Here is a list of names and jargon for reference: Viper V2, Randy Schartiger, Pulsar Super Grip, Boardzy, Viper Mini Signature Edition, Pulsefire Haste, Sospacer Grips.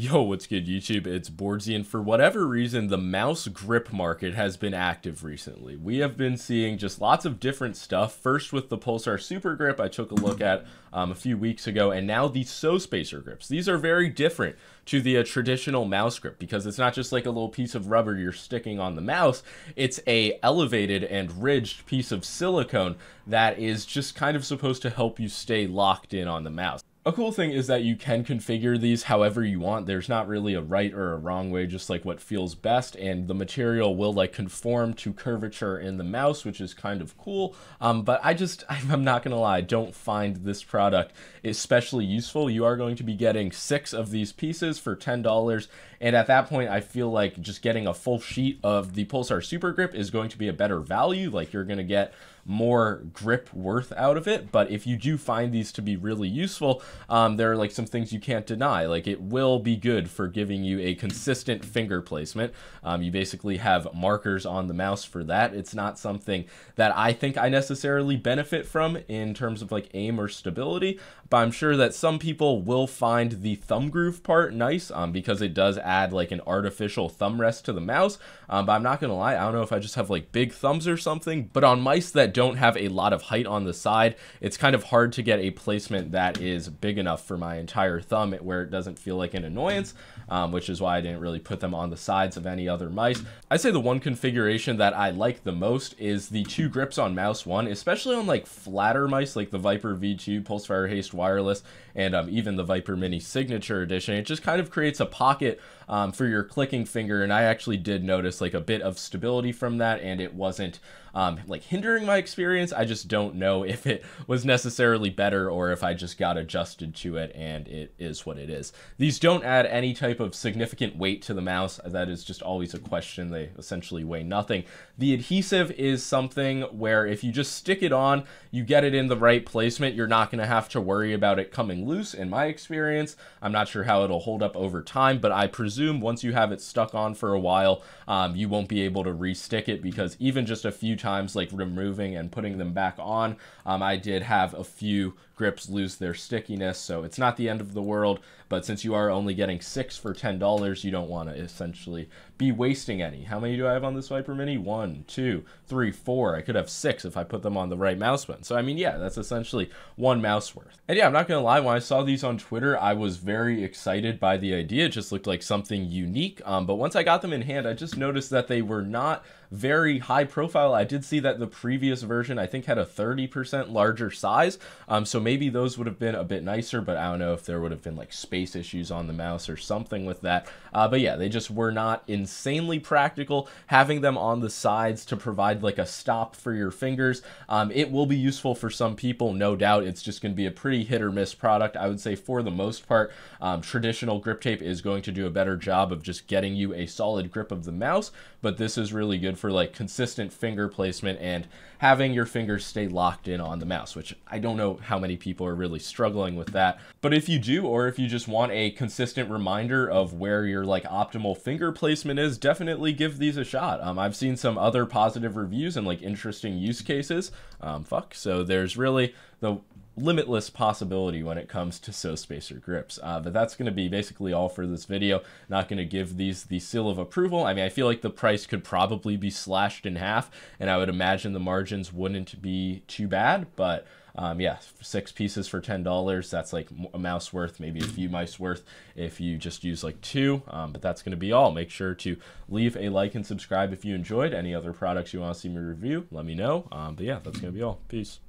Yo, what's good YouTube? It's Boardzy, and for whatever reason, the mouse grip market has been active recently. We have been seeing just lots of different stuff. First with the Pulsar Super Grip I took a look at a few weeks ago, and now the Sospacer Grips. These are very different to the traditional mouse grip because it's not just like a little piece of rubber you're sticking on the mouse. It's a elevated and ridged piece of silicone that is just kind of supposed to help you stay locked in on the mouse. A cool thing is that you can configure these however you want. There's not really a right or a wrong way, just like what feels best, and the material will like conform to curvature in the mouse, which is kind of cool. But I'm not gonna lie, I don't find this product especially useful. You are going to be getting 6 of these pieces for $10, and at that point I feel like just getting a full sheet of the Pulsar Super Grip is going to be a better value. Like, you're gonna get more grip worth out of it. But if you do find these to be really useful, there are like some things you can't deny. Like, it will be good for giving you a consistent finger placement. You basically have markers on the mouse for that. It's not something that I think I necessarily benefit from in terms of like aim or stability, but I'm sure that some people will find the thumb groove part nice because it does add like an artificial thumb rest to the mouse. But I'm not gonna lie, I don't know if I just have like big thumbs or something, but on mice that don't have a lot of height on the side, it's kind of hard to get a placement that is big enough for my entire thumb where it doesn't feel like an annoyance, which is why I didn't really put them on the sides of any other mice. I'd say the one configuration that I like the most is the 2 grips on mouse 1, especially on like flatter mice like the Viper V2, Pulsefire Haste Wireless, and even the Viper Mini Signature Edition. It just kind of creates a pocket for your clicking finger, and I actually did notice like a bit of stability from that, and it wasn't like hindering my experience. I just don't know if it was necessarily better or if I just got adjusted to it, and it is what it is. These don't add any type of significant weight to the mouse. That is just always a question. They essentially weigh nothing. The adhesive is something where if you just stick it on, you get it in the right placement. You're not going to have to worry about it coming loose, in my experience. I'm not sure how it'll hold up over time, but I presume once you have it stuck on for a while, you won't be able to re-stick it, because even just a few times like removing and putting them back on, I did have a few grips lose their stickiness. So it's not the end of the world, but since you are only getting 6 for $10, you don't want to essentially be wasting any. How many do I have on this Viper Mini? 1, 2, 3, 4. I could have 6 if I put them on the right mouse button. So I mean, yeah, that's essentially 1 mouse worth. And yeah, I'm not gonna lie, when I saw these on Twitter, I was very excited by the idea. It just looked like something unique. But once I got them in hand, I just noticed that they were not very high profile. I did see that the previous version, I think, had a 30% larger size. So maybe those would have been a bit nicer, but I don't know if there would have been like space issues on the mouse or something with that. But yeah, they just were not insanely practical. Having them on the sides to provide like a stop for your fingers, it will be useful for some people, no doubt. It's just going to be a pretty hit or miss product. I would say for the most part, traditional grip tape is going to do a better job of just getting you a solid grip of the mouse, but this is really good for like consistent finger placement and having your fingers stay locked in on the mouse, which I don't know how many people are really struggling with that. But if you do, or if you just want a consistent reminder of where your like optimal finger placement is, definitely give these a shot. I've seen some other positive reviews and like interesting use cases. So there's really the limitless possibility when it comes to Sospacer grips. But that's going to be basically all for this video. Not going to give these the seal of approval. I mean, I feel like the price could probably be slashed in half, and I would imagine the margins wouldn't be too bad. But yeah, 6 pieces for $10, that's like a mouse worth, maybe a few mice worth if you just use like 2. But that's going to be all. Make sure to leave a like and subscribe if you enjoyed. Any other products you want to see me review, let me know. But yeah, that's going to be all. Peace.